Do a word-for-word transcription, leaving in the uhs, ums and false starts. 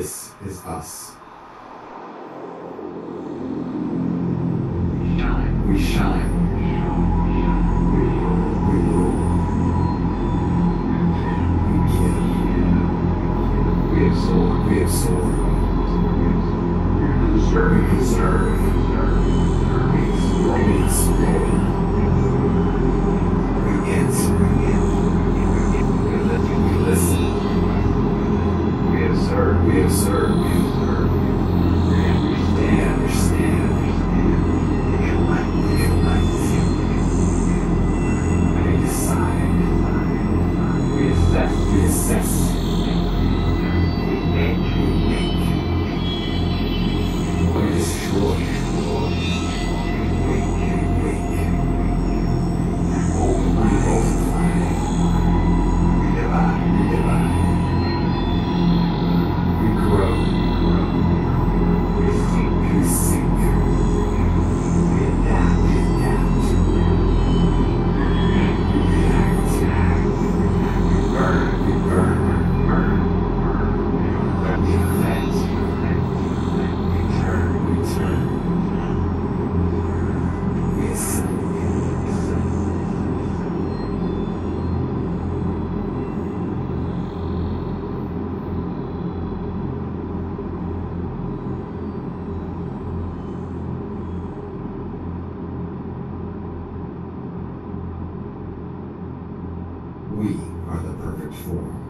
This is us. We shine. We, we rule. We give. We absorb. We absorb. We preserve. We explore. We explore. We answer. We listen. We observe. We observe. We observe. We understand. Understand. We assess. We make. We make. We destroy. We make. We make. We multiply. We multiply. We divide. We divide. We grow. We seek. We seek. We adapt. We adapt. We react. We act. We burn. We are the perfect form.